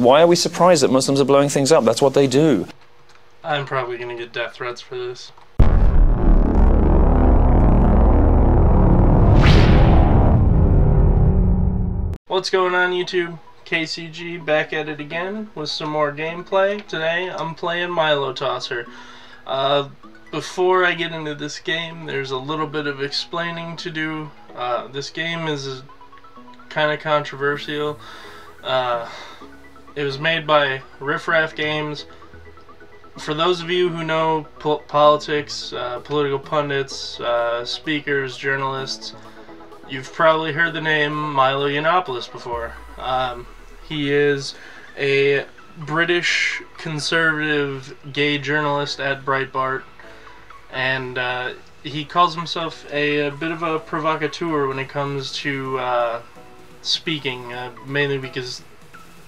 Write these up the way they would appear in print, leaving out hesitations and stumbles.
Why are we surprised that Muslims are blowing things up? That's what they do. I'm probably going to get death threats for this. What's going on, YouTube? KCG back at it again with some more gameplay. Today I'm playing Milo Tosser. Before I get into this game, there's a little bit of explaining to do. This game is kind of controversial. It was made by Riffraff Games. For those of you who know politics, political pundits, speakers, journalists, you've probably heard the name Milo Yiannopoulos before. He is a British conservative gay journalist at Breitbart, and he calls himself a bit of a provocateur when it comes to speaking, mainly because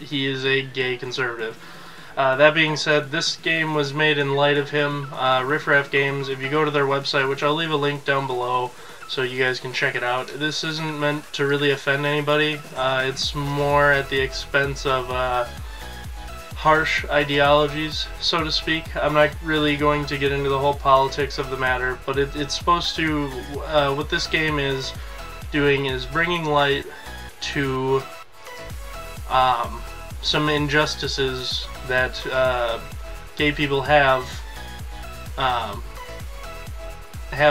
he is a gay conservative. That being said, this game was made in light of him. Riffraff Games, if you go to their website, which I'll leave a link down below so you guys can check it out, this isn't meant to really offend anybody. It's more at the expense of harsh ideologies, so to speak. I'm not really going to get into the whole politics of the matter, but it's supposed to, what this game is doing is bringing light to some injustices that gay people have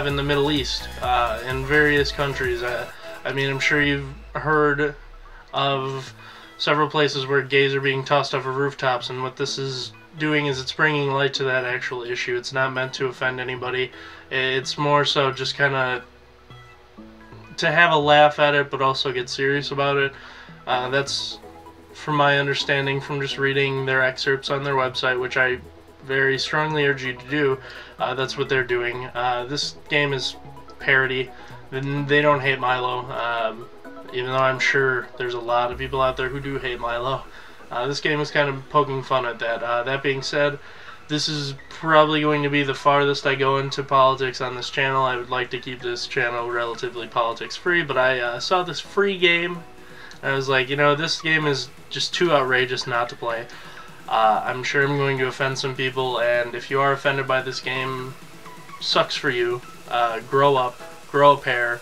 in the Middle East, in various countries. I mean, I'm sure you've heard of several places where gays are being tossed off of rooftops, and what this is doing is it's bringing light to that actual issue. It's not meant to offend anybody. It's more so just kind of to have a laugh at it, but also get serious about it. That's from my understanding from just reading their excerpts on their website, which I very strongly urge you to do. That's what they're doing. This game is parody. They don't hate Milo, even though I'm sure there's a lot of people out there who do hate Milo. This game is kind of poking fun at that. That being said, this is probably going to be the farthest I go into politics on this channel. I would like to keep this channel relatively politics free, but I saw this free game. I was like, you know, this game is just too outrageous not to play. I'm sure I'm going to offend some people, and if you are offended by this game, sucks for you. Grow a pair,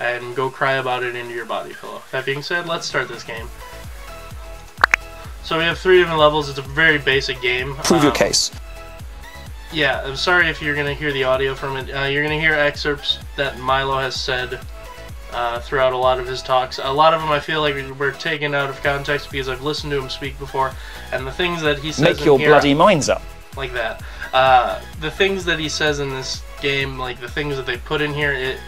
and go cry about it into your body pillow. That being said, let's start this game. So we have 3 different levels. It's a very basic game. Prove your case. Yeah, I'm sorry if you're going to hear the audio from it. You're going to hear excerpts that Milo has said throughout a lot of his talks. A lot of them I feel like were taken out of context because I've listened to him speak before, and the things that he says make your bloody minds up like that. The things that he says in this game, like the things that they put in here,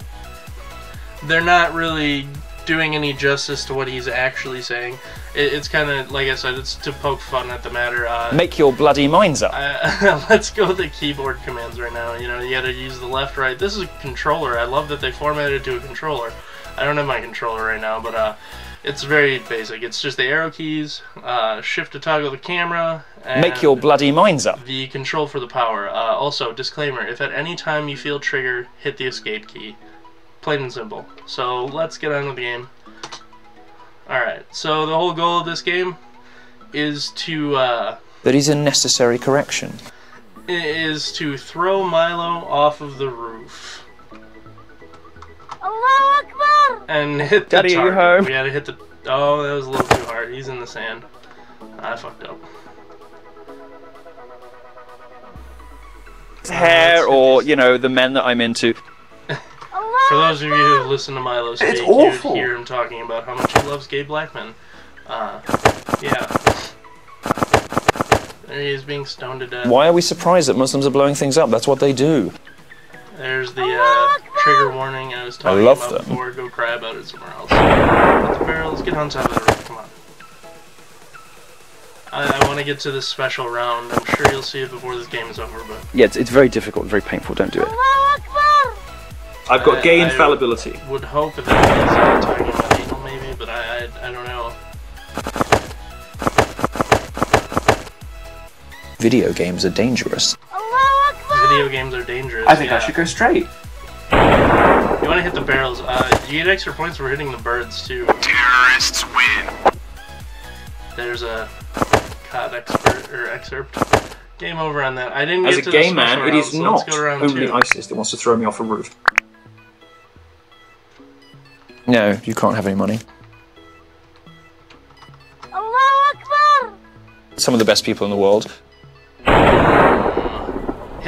they're not really doing any justice to what he's actually saying. It's kind of, like I said, it's to poke fun at the matter. Make your bloody minds up. Let's go with the keyboard commands right now. You know, you gotta use the left, right. This is a controller. I love that they formatted it to a controller. I don't have my controller right now, but it's very basic. It's just the arrow keys, shift to toggle the camera, and make your bloody minds up. The control for the power. Also, disclaimer, if at any time you feel trigger, hit the escape key. Plain and simple. So let's get on with the game. Alright, so the whole goal of this game is to that is a necessary correction. Is to throw Milo off of the roof. Allahu Akbar! And hit the target. Daddy, are you home? We had to hit the... Oh, that was a little too hard. He's in the sand. I fucked up. It's hair, or, you know, the men that I'm into. For those of you who have listened to Milo speak, you hear him talking about how much he loves gay black men. Yeah. There he is being stoned to death. Why are we surprised that Muslims are blowing things up? That's what they do. There's the trigger warning I was talking about before. Go cry about it somewhere else. Put the barrels, get on top of the roof, come on. I want to get to this special round. I'm sure you'll see it before this game is over, but... Yeah, it's very difficult, very painful, don't do it. I've got gay infallibility. I would hope that he's talking about people maybe, but I don't know. Video games are dangerous. Video games are dangerous. I think I should go straight. You want to hit the barrels. You get extra points for hitting the birds too. Terrorists win. There's a iPad excerpt. Game over on that. I didn't get to the special round. As a game man, it is not only ISIS that wants to throw me off a roof. No, you can't have any money. Allahu Akbar! Some of the best people in the world. Hit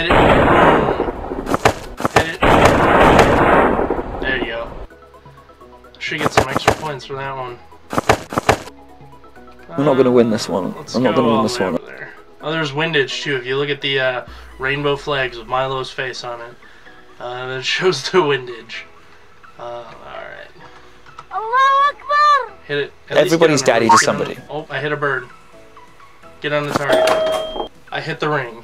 it. Hit it. There you go. Should get some extra points for that one. I'm not going to win this one. I'm not going to win this one. There. Oh, there's windage too. If you look at the rainbow flags with Milo's face on it, it shows the windage. Alright. Allahu Akbar! Hit it. Everybody's daddy to somebody. Oh, I hit a bird. Get on the target. I hit the ring.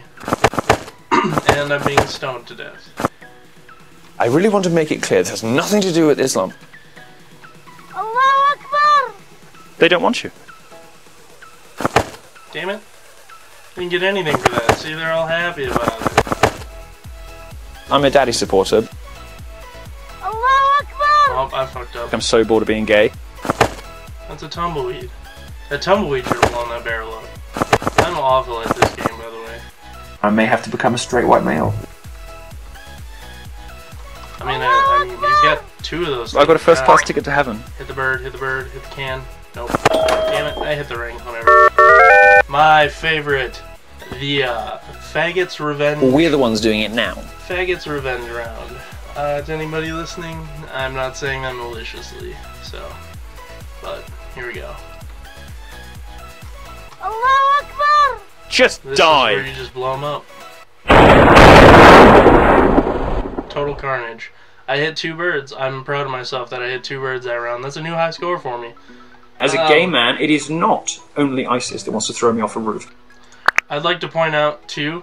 And I'm being stoned to death. I really want to make it clear this has nothing to do with Islam. Allahu Akbar! They don't want you. Damn it. Didn't get anything for that. See, they're all happy about it. I'm a daddy supporter. Oh, I fucked up. I'm so bored of being gay. That's a tumbleweed. That tumbleweed should have blown that barrel up. I'm awful at this game, by the way. I may have to become a straight white male. I mean, he's got two of those. I got a first class ticket to heaven. Hit the bird, hit the bird, hit the can. Nope. Damn it, I hit the ring. Whatever. My favorite, the Faggot's Revenge. Well, we're the ones doing it now. Faggot's Revenge round. To anybody listening, I'm not saying that maliciously, so, but here we go. Allahu Akbar! Just this die! Is where you just blow them up. Total carnage. I hit two birds. I'm proud of myself that I hit two birds that round. That's a new high score for me. As a gay man, it is not only ISIS that wants to throw me off a roof. I'd like to point out, too,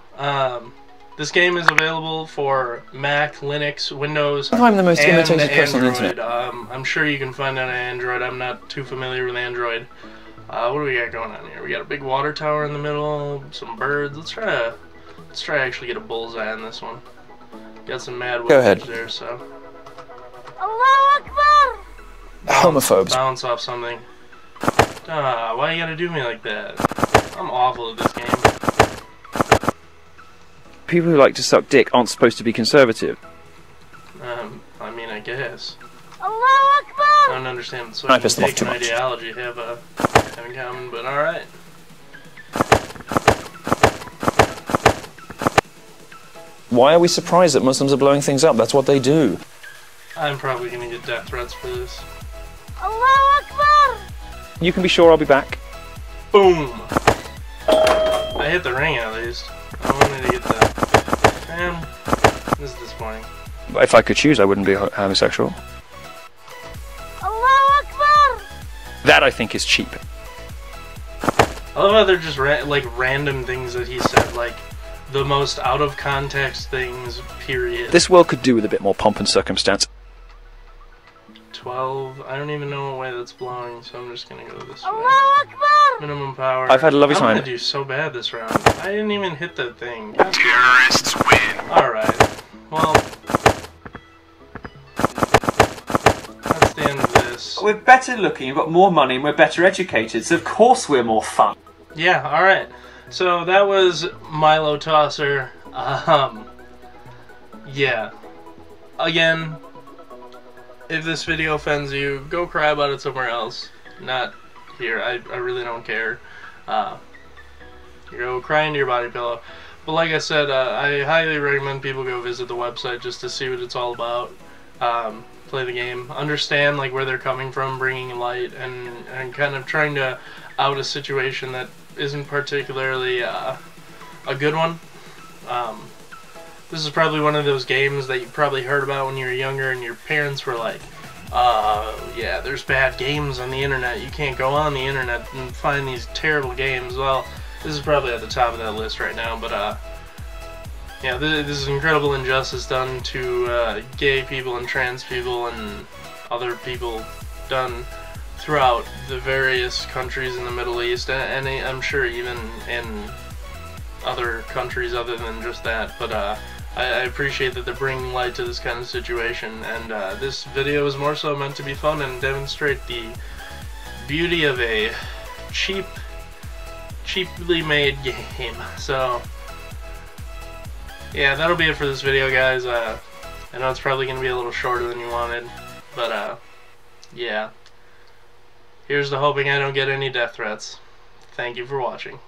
this game is available for Mac, Linux, Windows, I'm the most imitated person on the internet. I'm sure you can find it on Android. I'm not too familiar with Android. What do we got going on here? We got a big water tower in the middle, some birds. Let's try to actually get a bullseye on this one. Got some mad witches there, so. Allahu Akbar! Homophobes. Bounce off something. Why you gotta do me like that? I'm awful at this game. People who like to suck dick aren't supposed to be conservative. I mean, I guess. Allahu Akbar! I don't understand so much dick and ideology have in common, but alright. Why are we surprised that Muslims are blowing things up? That's what they do. I'm probably going to get death threats for this. Allahu Akbar! You can be sure I'll be back. Boom! I hit the ring at least. I wanted to get that. Man, this is disappointing. If I could choose, I wouldn't be homosexual. Allahu Akbar! That, I think, is cheap. I love how they're just random things that he said, like the most out-of-context things, period. This world could do with a bit more pomp and circumstance. 12, I don't even know what way that's blowing, so I'm just gonna go this way. Allahu Akbar! Minimum power. I've had a lovely time. I'm gonna do so bad this round. I didn't even hit that thing. Terrorists win! Alright, well, that's the end of this. We're better looking, we've got more money, and we're better educated, so of course we're more fun. Yeah, alright. So that was Milo Tosser. Yeah. Again, if this video offends you, go cry about it somewhere else. Not here. I really don't care. You go cry into your body pillow. But like I said, I highly recommend people go visit the website just to see what it's all about. Play the game. Understand like where they're coming from, bringing light, and kind of trying to out a situation that isn't particularly a good one. This is probably one of those games that you probably heard about when you were younger and your parents were like, yeah, there's bad games on the internet. You can't go on the internet and find these terrible games. Well, this is probably at the top of that list right now, but, yeah, this is incredible injustice done to gay people and trans people and other people done throughout the various countries in the Middle East, and I'm sure even in other countries other than just that, but, I appreciate that they're bringing light to this kind of situation, and this video is more so meant to be fun and demonstrate the beauty of a cheap, cheaply made game. So yeah, that'll be it for this video, guys. I know it's probably gonna be a little shorter than you wanted, but yeah, here's to hoping I don't get any death threats. Thank you for watching.